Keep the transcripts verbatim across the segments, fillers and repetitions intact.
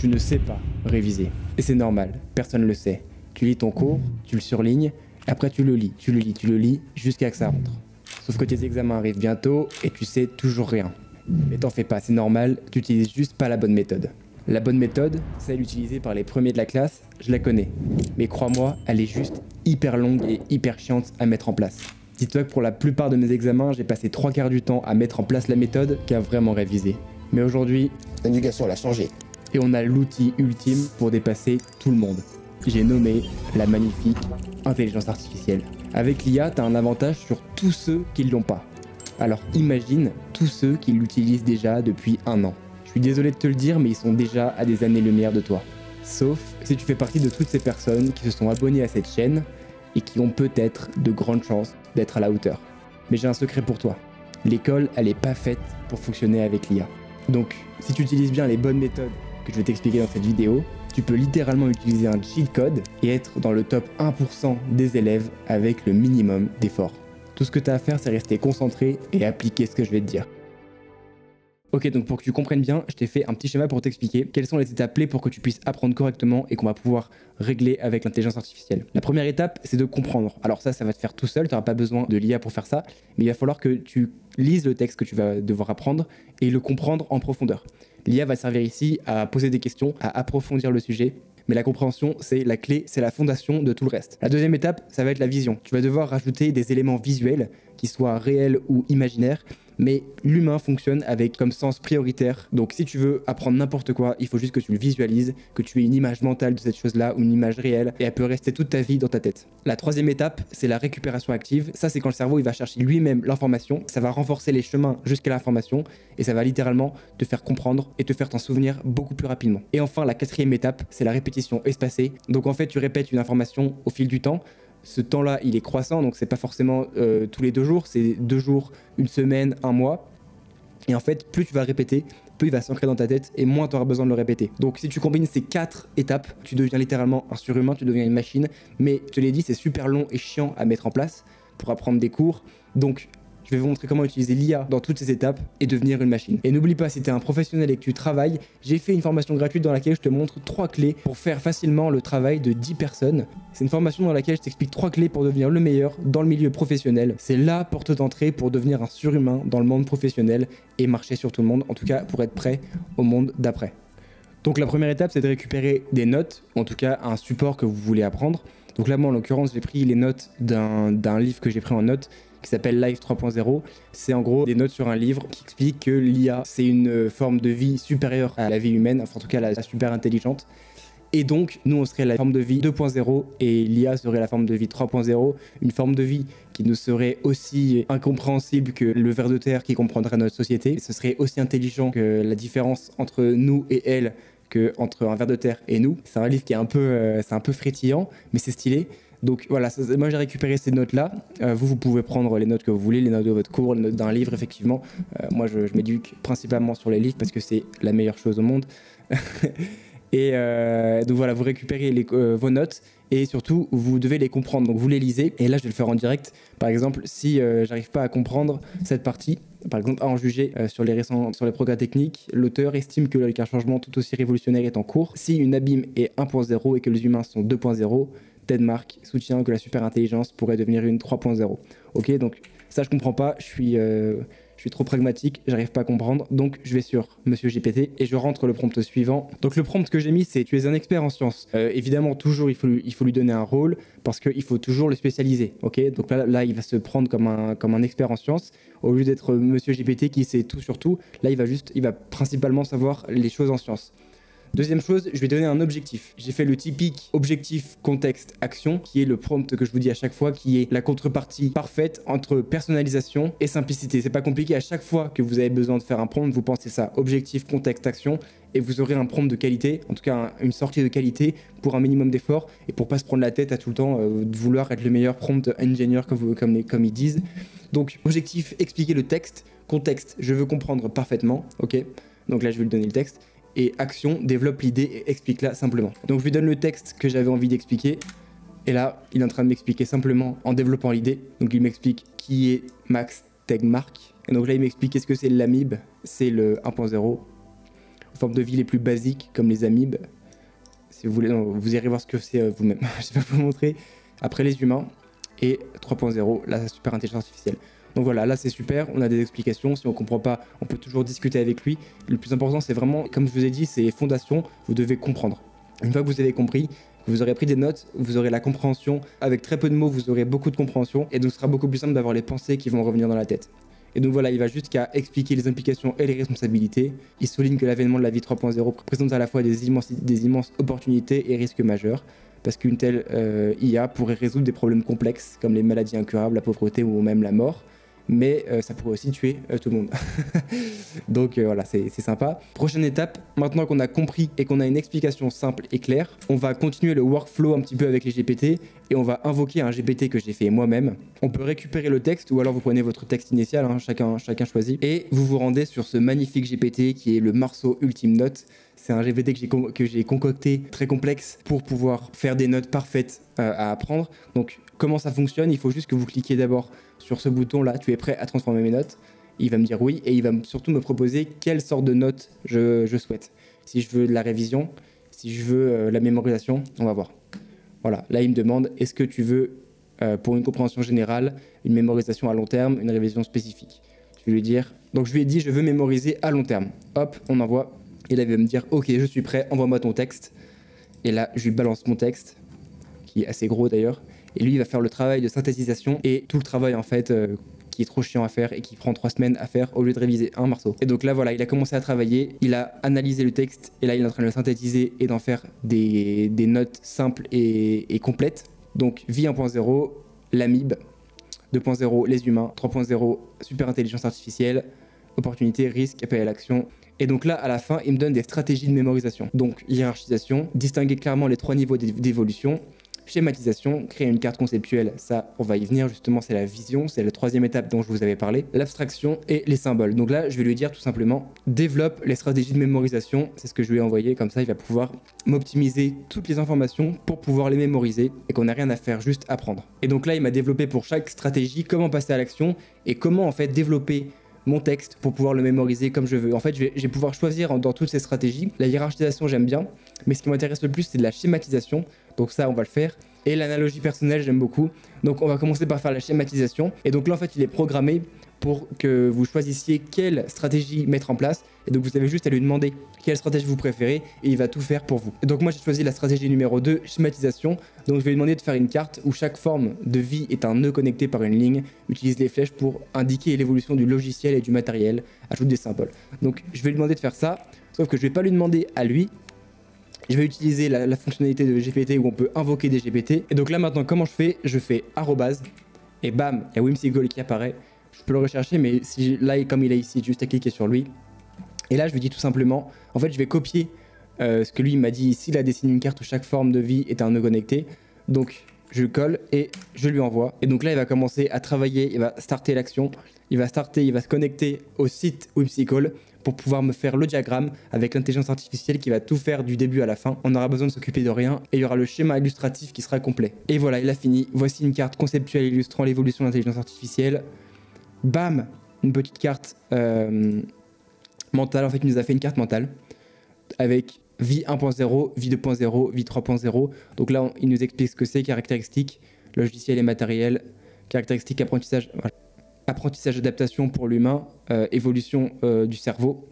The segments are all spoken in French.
Tu ne sais pas réviser. Et c'est normal, personne ne le sait. Tu lis ton cours, tu le surlignes, après tu le lis, tu le lis, tu le lis, jusqu'à que ça rentre. Sauf que tes examens arrivent bientôt et tu sais toujours rien. Mais t'en fais pas, c'est normal, tu n'utilises juste pas la bonne méthode. La bonne méthode, celle utilisée par les premiers de la classe, je la connais. Mais crois-moi, elle est juste hyper longue et hyper chiante à mettre en place. Dis-toi que pour la plupart de mes examens, j'ai passé trois quarts du temps à mettre en place la méthode qu'à vraiment réviser. Mais aujourd'hui, l'éducation elle a changé. Et on a l'outil ultime pour dépasser tout le monde. J'ai nommé la magnifique intelligence artificielle. Avec l'I A, t'as un avantage sur tous ceux qui ne l'ont pas. Alors imagine tous ceux qui l'utilisent déjà depuis un an. Je suis désolé de te le dire, mais ils sont déjà à des années-lumière de toi. Sauf si tu fais partie de toutes ces personnes qui se sont abonnées à cette chaîne et qui ont peut-être de grandes chances d'être à la hauteur. Mais j'ai un secret pour toi. L'école, elle n'est pas faite pour fonctionner avec l'I A. Donc, si tu utilises bien les bonnes méthodes que je vais t'expliquer dans cette vidéo, tu peux littéralement utiliser un cheat code et être dans le top un pour cent des élèves avec le minimum d'efforts. Tout ce que tu as à faire, c'est rester concentré et appliquer ce que je vais te dire. Ok, donc pour que tu comprennes bien, je t'ai fait un petit schéma pour t'expliquer quelles sont les étapes clés pour que tu puisses apprendre correctement et qu'on va pouvoir régler avec l'intelligence artificielle. La première étape, c'est de comprendre. Alors ça, ça va te faire tout seul, tu n'auras pas besoin de l'I A pour faire ça, mais il va falloir que tu lises le texte que tu vas devoir apprendre et le comprendre en profondeur. L'I A va servir ici à poser des questions, à approfondir le sujet, mais la compréhension, c'est la clé, c'est la fondation de tout le reste. La deuxième étape, ça va être la vision. Tu vas devoir rajouter des éléments visuels, qu'ils soient réels ou imaginaires, mais l'humain fonctionne avec comme sens prioritaire. Donc si tu veux apprendre n'importe quoi, il faut juste que tu le visualises, que tu aies une image mentale de cette chose-là ou une image réelle, et elle peut rester toute ta vie dans ta tête. La troisième étape, c'est la récupération active. Ça, c'est quand le cerveau il va chercher lui-même l'information, ça va renforcer les chemins jusqu'à l'information, et ça va littéralement te faire comprendre et te faire t'en souvenir beaucoup plus rapidement. Et enfin, la quatrième étape, c'est la répétition espacée. Donc en fait, tu répètes une information au fil du temps. Ce temps-là, il est croissant, donc c'est pas forcément euh, tous les deux jours, c'est deux jours, une semaine, un mois. Et en fait, plus tu vas répéter, plus il va s'ancrer dans ta tête et moins tu auras besoin de le répéter. Donc si tu combines ces quatre étapes, tu deviens littéralement un surhumain, tu deviens une machine. Mais je te l'ai dit, c'est super long et chiant à mettre en place pour apprendre des cours. Donc je vais vous montrer comment utiliser l'I A dans toutes ces étapes et devenir une machine. Et n'oublie pas, si tu es un professionnel et que tu travailles, j'ai fait une formation gratuite dans laquelle je te montre trois clés pour faire facilement le travail de dix personnes. C'est une formation dans laquelle je t'explique trois clés pour devenir le meilleur dans le milieu professionnel. C'est la porte d'entrée pour devenir un surhumain dans le monde professionnel et marcher sur tout le monde, en tout cas pour être prêt au monde d'après. Donc la première étape, c'est de récupérer des notes, en tout cas un support que vous voulez apprendre. Donc là, moi en l'occurrence, j'ai pris les notes d'un livre que j'ai pris en notes, qui s'appelle Life trois point zéro. C'est en gros des notes sur un livre qui explique que l'I A, c'est une forme de vie supérieure à la vie humaine, enfin en tout cas la super intelligente. Et donc, nous, on serait la forme de vie deux point zéro et l'I A serait la forme de vie trois point zéro, une forme de vie qui nous serait aussi incompréhensible que le ver de terre qui comprendrait notre société. Et ce serait aussi intelligent que la différence entre nous et elle, que entre un ver de terre et nous. C'est un livre qui est un peu, euh, c'est un peu frétillant, mais c'est stylé. Donc voilà, ça, moi j'ai récupéré ces notes-là. Euh, vous, vous pouvez prendre les notes que vous voulez, les notes de votre cours, les notes d'un livre, effectivement. Euh, moi, je, je m'éduque principalement sur les livres parce que c'est la meilleure chose au monde. Et euh, donc voilà, vous récupérez les, euh, vos notes et surtout, vous devez les comprendre. Donc vous les lisez. Et là, je vais le faire en direct. Par exemple, si euh, j'arrive pas à comprendre cette partie, par exemple, à en juger euh, sur les récents, sur les progrès techniques, l'auteur estime que qu'un changement tout aussi révolutionnaire est en cours. Si une abîme est un point zéro et que les humains sont deux point zéro, Tegmark soutient que la superintelligence pourrait devenir une trois point zéro. Ok, donc ça je comprends pas, je suis, euh, je suis trop pragmatique, j'arrive pas à comprendre, donc je vais sur Monsieur G P T et je rentre le prompt suivant. Donc le prompt que j'ai mis, c'est « Tu es un expert en sciences euh, ». Évidemment, toujours, il faut, il faut lui donner un rôle parce qu'il faut toujours le spécialiser. Ok, donc là, là, il va se prendre comme un, comme un expert en sciences. Au lieu d'être Monsieur G P T qui sait tout sur tout, là, il va, juste, il va principalement savoir les choses en sciences. Deuxième chose, je vais donner un objectif. J'ai fait le typique objectif, contexte, action, qui est le prompt que je vous dis à chaque fois, qui est la contrepartie parfaite entre personnalisation et simplicité. C'est pas compliqué, à chaque fois que vous avez besoin de faire un prompt, vous pensez ça, objectif, contexte, action, et vous aurez un prompt de qualité, en tout cas un, une sortie de qualité pour un minimum d'effort et pour pas se prendre la tête à tout le temps euh, de vouloir être le meilleur prompt engineer comme, vous, comme, les, comme ils disent. Donc objectif, expliquer le texte, contexte, je veux comprendre parfaitement, ok, donc là je vais lui donner le texte. Et action, développe l'idée et explique-la simplement. Donc je lui donne le texte que j'avais envie d'expliquer. Et là, il est en train de m'expliquer simplement en développant l'idée. Donc il m'explique qui est Max Tegmark. Et donc là, il m'explique qu'est-ce que c'est l'amibe. C'est le un point zéro. aux formes de vie les plus basiques comme les amibes. Si vous voulez, non, vous irez voir ce que c'est euh, vous-même, je vais vous le montrer. Après les humains et trois point zéro, la super intelligence artificielle. Donc voilà, là c'est super, on a des explications, si on ne comprend pas, on peut toujours discuter avec lui. Le plus important c'est vraiment, comme je vous ai dit, c'est les fondations, vous devez comprendre. Une fois que vous avez compris, vous aurez pris des notes, vous aurez la compréhension, avec très peu de mots vous aurez beaucoup de compréhension, et donc ce sera beaucoup plus simple d'avoir les pensées qui vont revenir dans la tête. Et donc voilà, il va jusqu'à expliquer les implications et les responsabilités. Il souligne que l'avènement de la vie trois point zéro présente à la fois des immenses, des immenses opportunités et risques majeurs, parce qu'une telle euh, I A pourrait résoudre des problèmes complexes comme les maladies incurables, la pauvreté ou même la mort, mais euh, ça pourrait aussi tuer euh, tout le monde. Donc euh, voilà, c'est sympa. Prochaine étape, maintenant qu'on a compris et qu'on a une explication simple et claire, on va continuer le workflow un petit peu avec les G P T et on va invoquer un G P T que j'ai fait moi-même. On peut récupérer le texte ou alors vous prenez votre texte initial, hein, chacun, chacun choisit, et vous vous rendez sur ce magnifique G P T qui est le Marceau Ultime Note. C'est un G P T que j'ai concocté, très complexe, pour pouvoir faire des notes parfaites euh, à apprendre. Donc comment ça fonctionne? Il faut juste que vous cliquiez d'abord sur ce bouton là, tu es prêt à transformer mes notes? Il va me dire oui et il va surtout me proposer quelle sorte de notes je, je souhaite. Si je veux de la révision, si je veux euh, la mémorisation, on va voir. Voilà, là il me demande est-ce que tu veux euh, pour une compréhension générale, une mémorisation à long terme, une révision spécifique? Je vais lui dire, donc je lui ai dit je veux mémoriser à long terme. Hop, on envoie. Et là, il va me dire, ok, je suis prêt, envoie-moi ton texte. Et là, je lui balance mon texte, qui est assez gros d'ailleurs. Et lui, il va faire le travail de synthétisation et tout le travail, en fait, euh, qui est trop chiant à faire et qui prend trois semaines à faire au lieu de réviser un morceau. Et donc là, voilà, il a commencé à travailler, il a analysé le texte et là, il est en train de le synthétiser et d'en faire des, des notes simples et, et complètes. Donc, vie un point zéro, l'amibe, deux point zéro, les humains, trois point zéro, super intelligence artificielle, opportunité, risque, appel à l'action. Et donc là, à la fin, il me donne des stratégies de mémorisation. Donc, hiérarchisation, distinguer clairement les trois niveaux d'évolution, schématisation, créer une carte conceptuelle, ça, on va y venir, justement, c'est la vision, c'est la troisième étape dont je vous avais parlé, l'abstraction et les symboles. Donc là, je vais lui dire tout simplement, développe les stratégies de mémorisation, c'est ce que je lui ai envoyé, comme ça, il va pouvoir m'optimiser toutes les informations pour pouvoir les mémoriser et qu'on n'a rien à faire, juste apprendre. Et donc là, il m'a développé pour chaque stratégie comment passer à l'action et comment, en fait, développer mon texte pour pouvoir le mémoriser comme je veux. En fait, je vais, je vais pouvoir choisir dans toutes ces stratégies. La hiérarchisation, j'aime bien, mais ce qui m'intéresse le plus, c'est de la schématisation. Donc ça, on va le faire. Et l'analogie personnelle, j'aime beaucoup. Donc on va commencer par faire la schématisation. Et donc là, en fait, il est programmé pour que vous choisissiez quelle stratégie mettre en place. Et donc vous avez juste à lui demander quelle stratégie vous préférez et il va tout faire pour vous. Et donc moi j'ai choisi la stratégie numéro deux, schématisation. Donc je vais lui demander de faire une carte où chaque forme de vie est un nœud connecté par une ligne. Utilise les flèches pour indiquer l'évolution du logiciel et du matériel. Ajoute des symboles. Donc je vais lui demander de faire ça, sauf que je ne vais pas lui demander à lui. Je vais utiliser la, la fonctionnalité de G P T où on peut invoquer des G P T. Et donc là maintenant comment je fais? Je fais arrobase et bam, il y a Whimsical qui apparaît. Je peux le rechercher, mais si là, comme il est ici, juste à cliquer sur lui. Et là, je lui dis tout simplement, en fait, je vais copier euh, ce que lui m'a dit ici. Là, dessine une carte où chaque forme de vie est un nœud connecté. Donc, je le colle et je lui envoie. Et donc là, il va commencer à travailler, il va starter l'action. Il va starter, il va se connecter au site Whimsical pour pouvoir me faire le diagramme avec l'intelligence artificielle qui va tout faire du début à la fin. On n'aura besoin de s'occuper de rien et il y aura le schéma illustratif qui sera complet. Et voilà, il a fini. Voici une carte conceptuelle illustrant l'évolution de l'intelligence artificielle. Bam, une petite carte euh, mentale. En fait, il nous a fait une carte mentale avec vie un point zéro, vie deux point zéro, vie trois point zéro. Donc là, on, il nous explique ce que c'est, caractéristiques, logiciel et matériel, caractéristiques, apprentissage, euh, apprentissage, adaptation pour l'humain, euh, évolution euh, du cerveau.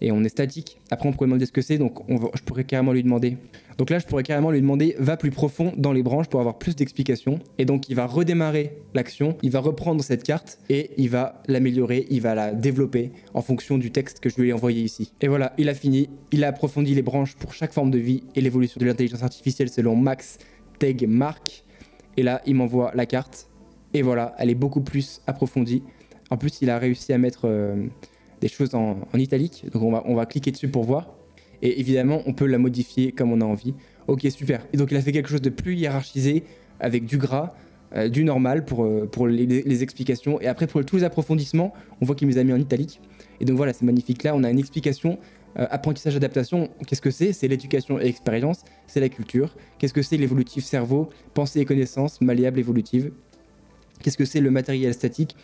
Et on est statique. Après, on pourrait demander ce que c'est, donc on va, je pourrais carrément lui demander. Donc là, je pourrais carrément lui demander, va plus profond dans les branches pour avoir plus d'explications. Et donc, il va redémarrer l'action, il va reprendre cette carte et il va l'améliorer, il va la développer en fonction du texte que je lui ai envoyé ici. Et voilà, il a fini. Il a approfondi les branches pour chaque forme de vie et l'évolution de l'intelligence artificielle selon Max Tegmark. Et là, il m'envoie la carte. Et voilà, elle est beaucoup plus approfondie. En plus, il a réussi à mettre euh, des choses en, en italique. Donc, on va, on va cliquer dessus pour voir. Et évidemment, on peut la modifier comme on a envie. Ok, super. Et donc, il a fait quelque chose de plus hiérarchisé avec du gras, euh, du normal pour, euh, pour les, les explications. Et après, pour tous les approfondissements, on voit qu'il nous a mis en italique. Et donc, voilà, c'est magnifique. Là, on a une explication. Euh, apprentissage, adaptation, qu'est-ce que c'est? C'est l'éducation et l'expérience. C'est la culture. Qu'est-ce que c'est l'évolutif cerveau? Pensée et connaissance, malléable, évolutive. Qu'est-ce que c'est le matériel statique?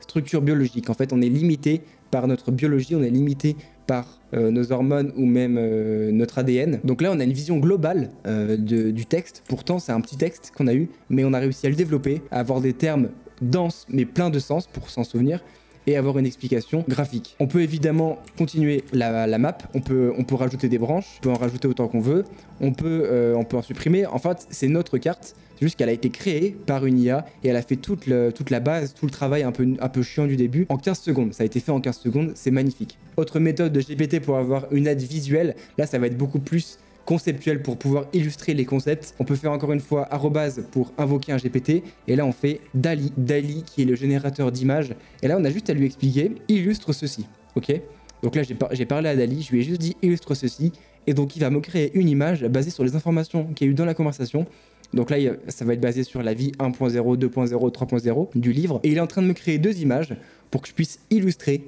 structure biologique. En fait, on est limité par notre biologie, on est limité par euh, nos hormones ou même euh, notre A D N. Donc là, on a une vision globale euh, de, du texte. Pourtant, c'est un petit texte qu'on a eu, mais on a réussi à le développer, à avoir des termes denses mais pleins de sens pour s'en souvenir, et avoir une explication graphique. On peut évidemment continuer la, la map, on peut, on peut rajouter des branches, on peut en rajouter autant qu'on veut, on peut, euh, on peut en supprimer. En fait, c'est notre carte, c'est juste qu'elle a été créée par une I A et elle a fait toute, le, toute la base, tout le travail un peu, un peu chiant du début en quinze secondes. Ça a été fait en quinze secondes, c'est magnifique. Autre méthode de G P T pour avoir une aide visuelle, là ça va être beaucoup plus conceptuel pour pouvoir illustrer les concepts. On peut faire encore une fois arrobase pour invoquer un G P T, et là on fait D A L L E, D A L L E qui est le générateur d'images, et là on a juste à lui expliquer illustre ceci, ok? Donc là j'ai par parlé à D A L L E, je lui ai juste dit illustre ceci, et donc il va me créer une image basée sur les informations qu'il y a eu dans la conversation. Donc là ça va être basé sur la vie un point zéro, deux point zéro, trois point zéro du livre, et il est en train de me créer deux images pour que je puisse illustrer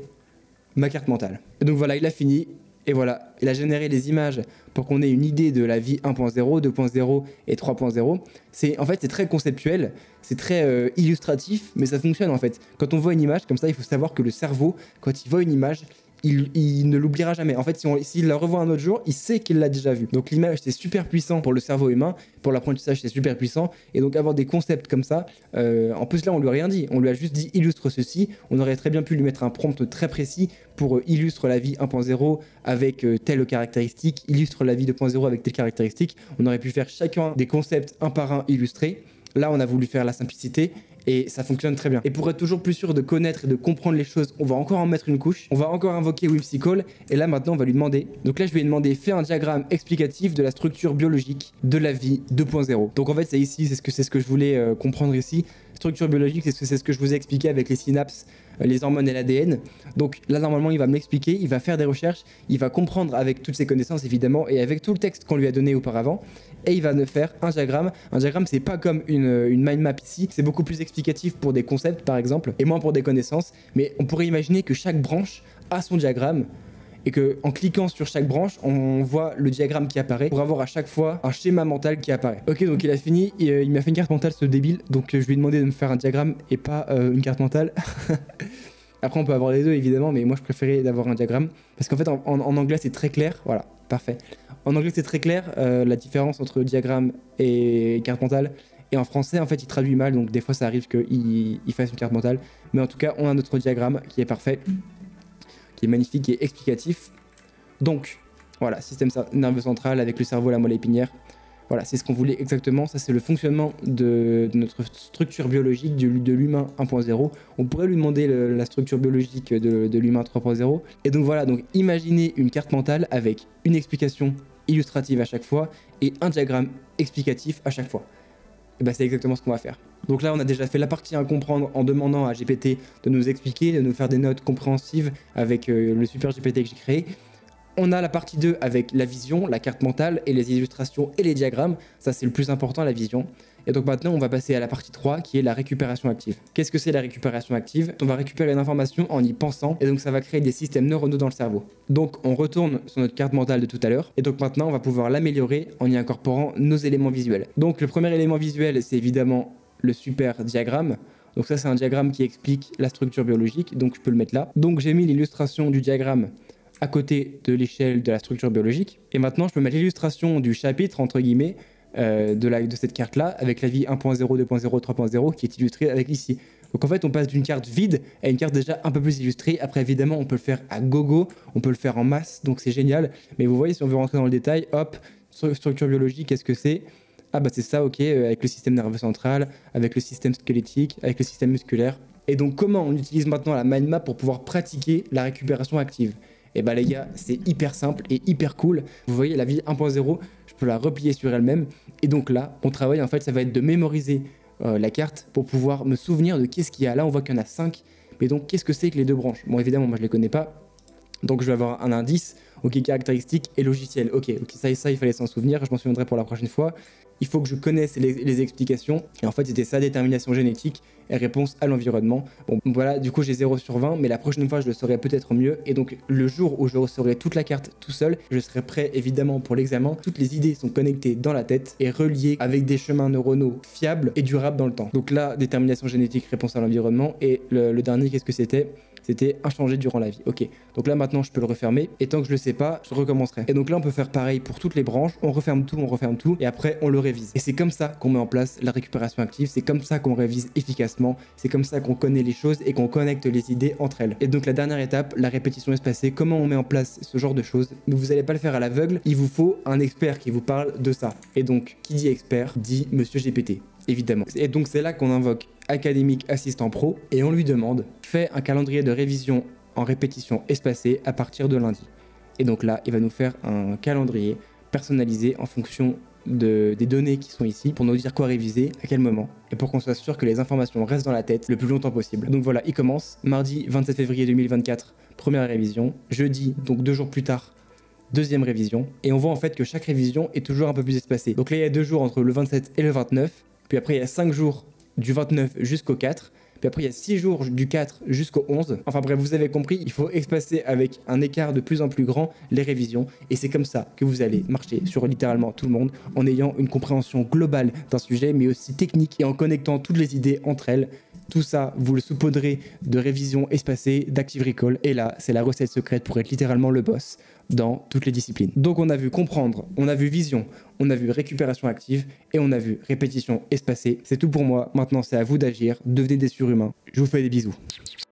ma carte mentale. Et donc voilà, il a fini. Et voilà, il a généré les images pour qu'on ait une idée de la vie un point zéro, deux point zéro et trois point zéro. C'est, en fait, c'est très conceptuel, c'est très euh, illustratif, mais ça fonctionne en fait. Quand on voit une image comme ça, il faut savoir que le cerveau, quand il voit une image, il, il ne l'oubliera jamais. En fait, s'il si la revoit un autre jour, il sait qu'il l'a déjà vue. Donc l'image, c'est super puissant pour le cerveau humain, pour l'apprentissage, c'est super puissant. Et donc avoir des concepts comme ça, euh, en plus là, on lui a rien dit. On lui a juste dit illustre ceci. On aurait très bien pu lui mettre un prompt très précis pour euh, illustre la vie un point zéro avec euh, telle caractéristique, illustre la vie deux point zéro avec telle caractéristique. On aurait pu faire chacun des concepts un par un illustrés. Là, on a voulu faire la simplicité et ça fonctionne très bien. Et pour être toujours plus sûr de connaître et de comprendre les choses, on va encore en mettre une couche. On va encore invoquer Whimsical et là maintenant on va lui demander. Donc là je vais lui demander fais un diagramme explicatif de la structure biologique de la vie deux point zéro. Donc en fait c'est ici, c'est ce que c'est ce que je voulais euh, comprendre ici. Structure biologique, c'est ce que c'est ce que je vous ai expliqué avec les synapses, euh, les hormones et l'A D N. Donc là normalement il va me l'expliquer, il va faire des recherches, il va comprendre avec toutes ses connaissances évidemment et avec tout le texte qu'on lui a donné auparavant. Et il va me faire un diagramme. Un diagramme, c'est pas comme une, une mind map ici, c'est beaucoup plus explicatif pour des concepts par exemple et moins pour des connaissances, mais on pourrait imaginer que chaque branche a son diagramme et que en cliquant sur chaque branche on voit le diagramme qui apparaît pour avoir à chaque fois un schéma mental qui apparaît. Ok, donc il a fini, il, il m'a fait une carte mentale ce débile, donc je lui ai demandé de me faire un diagramme et pas euh, une carte mentale. Après on peut avoir les deux évidemment, mais moi je préférais d'avoir un diagramme parce qu'en fait en, en, en anglais c'est très clair, voilà, parfait. En anglais c'est très clair euh, la différence entre diagramme et carte mentale. Et en français, en fait, il traduit mal, donc des fois, ça arrive qu'il il fasse une carte mentale. Mais en tout cas, on a notre diagramme qui est parfait, qui est magnifique, qui est explicatif. Donc, voilà, système nerveux central avec le cerveau, la moelle épinière. Voilà, c'est ce qu'on voulait exactement. Ça, c'est le fonctionnement de, de notre structure biologique de, de l'humain un point zéro. On pourrait lui demander le, la structure biologique de, de l'humain trois point zéro. Et donc, voilà, donc imaginez une carte mentale avec une explication illustrative à chaque fois et un diagramme explicatif à chaque fois. Bah, c'est exactement ce qu'on va faire. Donc là on a déjà fait la partie à comprendre en demandant à G P T de nous expliquer, de nous faire des notes compréhensives avec euh, le super G P T que j'ai créé. On a la partie deux avec la vision, la carte mentale et les illustrations et les diagrammes. Ça c'est le plus important, la vision. Et donc maintenant on va passer à la partie trois qui est la récupération active. Qu'est-ce que c'est la récupération active? On va récupérer l'information en y pensant et donc ça va créer des systèmes neuronaux dans le cerveau. Donc on retourne sur notre carte mentale de tout à l'heure et donc maintenant on va pouvoir l'améliorer en y incorporant nos éléments visuels. Donc le premier élément visuel c'est évidemment le super diagramme. Donc ça c'est un diagramme qui explique la structure biologique, donc je peux le mettre là. Donc j'ai mis l'illustration du diagramme à côté de l'échelle de la structure biologique et maintenant je peux mettre l'illustration du chapitre entre guillemets Euh, de, la, de cette carte là avec la vie un point zéro, deux point zéro, trois point zéro qui est illustrée avec ici. Donc en fait on passe d'une carte vide à une carte déjà un peu plus illustrée. Après évidemment on peut le faire à gogo, on peut le faire en masse, donc c'est génial. Mais vous voyez, si on veut rentrer dans le détail, hop, structure biologique, qu'est-ce que c'est? Ah bah c'est ça, ok, euh, avec le système nerveux central, avec le système squelettique, avec le système musculaire. Et donc comment on utilise maintenant la mind map pour pouvoir pratiquer la récupération active? Et bah les gars, c'est hyper simple et hyper cool. Vous voyez la vie un point zéro, je peux la replier sur elle-même. Et donc là, on travaille, en fait, ça va être de mémoriser euh, la carte pour pouvoir me souvenir de qu'est-ce qu'il y a. Là, on voit qu'il y en a cinq. Mais donc, qu'est-ce que c'est que les deux branches? Bon, évidemment, moi, je ne les connais pas. Donc je vais avoir un indice, ok, caractéristique et logiciel, ok, ok, ça et ça il fallait s'en souvenir, je m'en souviendrai pour la prochaine fois. Il faut que je connaisse les, les explications, et en fait c'était ça, détermination génétique et réponse à l'environnement. Bon voilà, du coup j'ai zéro sur vingt, mais la prochaine fois je le saurai peut-être mieux, et donc le jour où je recevrai toute la carte tout seul, je serai prêt évidemment pour l'examen. Toutes les idées sont connectées dans la tête et reliées avec des chemins neuronaux fiables et durables dans le temps. Donc là, détermination génétique, réponse à l'environnement, et le, le dernier, qu'est-ce que c'était ? C'était inchangé durant la vie. Ok, donc là maintenant je peux le refermer, et tant que je le sais pas, je recommencerai. Et donc là on peut faire pareil pour toutes les branches, on referme tout, on referme tout, et après on le révise. Et c'est comme ça qu'on met en place la récupération active, c'est comme ça qu'on révise efficacement, c'est comme ça qu'on connaît les choses et qu'on connecte les idées entre elles. Et donc la dernière étape, la répétition espacée, comment on met en place ce genre de choses, mais vous n'allez pas le faire à l'aveugle, il vous faut un expert qui vous parle de ça. Et donc, qui dit expert, dit Monsieur G P T, évidemment. Et donc c'est là qu'on invoque Académique Assistant Pro, et on lui demande « Fais un calendrier de révision en répétition espacée à partir de lundi ». Et donc là, il va nous faire un calendrier personnalisé en fonction de, des données qui sont ici pour nous dire quoi réviser, à quel moment, et pour qu'on soit sûr que les informations restent dans la tête le plus longtemps possible. Donc voilà, il commence. Mardi vingt-sept février deux mille vingt-quatre, première révision. Jeudi, donc deux jours plus tard, deuxième révision. Et on voit en fait que chaque révision est toujours un peu plus espacée. Donc là, il y a deux jours entre le vingt-sept et le vingt-neuf. Puis après, il y a cinq jours du vingt-neuf jusqu'au quatre, puis après il y a six jours du quatre jusqu'au onze. Enfin bref, vous avez compris, il faut espacer avec un écart de plus en plus grand les révisions, et c'est comme ça que vous allez marcher sur littéralement tout le monde, en ayant une compréhension globale d'un sujet, mais aussi technique, et en connectant toutes les idées entre elles. Tout ça, vous le saupoudrez de révisions espacées, d'active recall, et là, c'est la recette secrète pour être littéralement le boss dans toutes les disciplines. Donc on a vu comprendre, on a vu vision, on a vu récupération active, et on a vu répétition espacée. C'est tout pour moi, maintenant c'est à vous d'agir, devenez des surhumains. Je vous fais des bisous.